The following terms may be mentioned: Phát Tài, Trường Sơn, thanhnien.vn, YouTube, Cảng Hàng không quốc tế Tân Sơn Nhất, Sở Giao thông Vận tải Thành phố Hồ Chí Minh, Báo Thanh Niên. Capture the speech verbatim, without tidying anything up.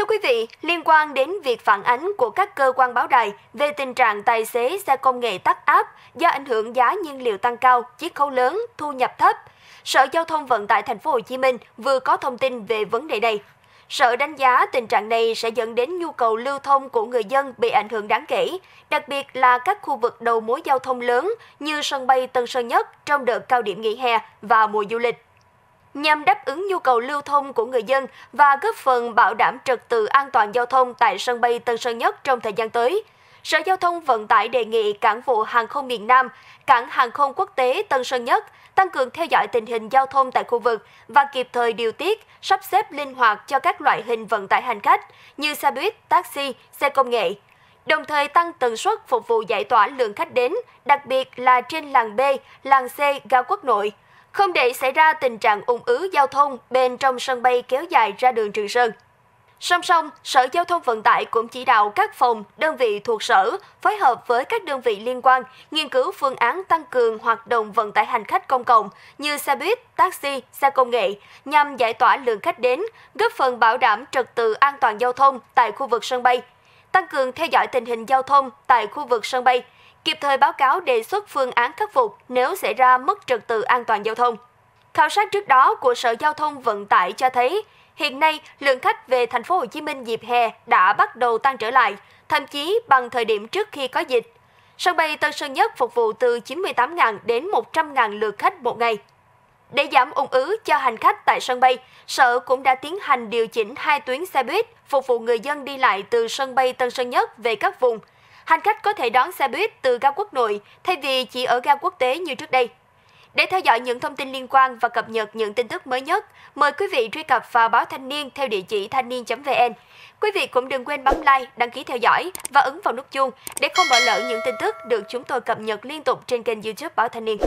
Thưa quý vị, liên quan đến việc phản ánh của các cơ quan báo đài về tình trạng tài xế xe công nghệ tắt áp do ảnh hưởng giá nhiên liệu tăng cao, chiết khấu lớn, thu nhập thấp, Sở Giao thông Vận tải Thành phố Hồ Chí Minh vừa có thông tin về vấn đề này. Sở đánh giá tình trạng này sẽ dẫn đến nhu cầu lưu thông của người dân bị ảnh hưởng đáng kể, đặc biệt là các khu vực đầu mối giao thông lớn như sân bay Tân Sơn Nhất trong đợt cao điểm nghỉ hè và mùa du lịch. Nhằm đáp ứng nhu cầu lưu thông của người dân và góp phần bảo đảm trật tự an toàn giao thông tại sân bay Tân Sơn Nhất trong thời gian tới, Sở Giao thông Vận tải đề nghị Cảng vụ Hàng không miền Nam, Cảng Hàng không quốc tế Tân Sơn Nhất tăng cường theo dõi tình hình giao thông tại khu vực và kịp thời điều tiết, sắp xếp linh hoạt cho các loại hình vận tải hành khách như xe buýt, taxi, xe công nghệ, đồng thời tăng tần suất phục vụ giải tỏa lượng khách đến, đặc biệt là trên làn B, làn C, ga quốc nội, không để xảy ra tình trạng ùn ứ giao thông bên trong sân bay kéo dài ra đường Trường Sơn. Song song, Sở Giao thông Vận tải cũng chỉ đạo các phòng, đơn vị thuộc sở phối hợp với các đơn vị liên quan nghiên cứu phương án tăng cường hoạt động vận tải hành khách công cộng như xe buýt, taxi, xe công nghệ nhằm giải tỏa lượng khách đến, góp phần bảo đảm trật tự an toàn giao thông tại khu vực sân bay, tăng cường theo dõi tình hình giao thông tại khu vực sân bay, kịp thời báo cáo đề xuất phương án khắc phục nếu xảy ra mất trật tự an toàn giao thông. Khảo sát trước đó của Sở Giao thông Vận tải cho thấy, hiện nay, lượng khách về thành phố Hồ Chí Minh dịp hè đã bắt đầu tăng trở lại, thậm chí bằng thời điểm trước khi có dịch. Sân bay Tân Sơn Nhất phục vụ từ chín mươi tám nghìn đến một trăm nghìn lượt khách một ngày. Để giảm ùn ứ cho hành khách tại sân bay, Sở cũng đã tiến hành điều chỉnh hai tuyến xe buýt phục vụ người dân đi lại từ sân bay Tân Sơn Nhất về các vùng. Hành khách có thể đón xe buýt từ ga quốc nội thay vì chỉ ở ga quốc tế như trước đây. Để theo dõi những thông tin liên quan và cập nhật những tin tức mới nhất, mời quý vị truy cập vào Báo Thanh Niên theo địa chỉ thanh niên chấm vn. Quý vị cũng đừng quên bấm like, đăng ký theo dõi và ấn vào nút chuông để không bỏ lỡ những tin tức được chúng tôi cập nhật liên tục trên kênh YouTube Báo Thanh Niên.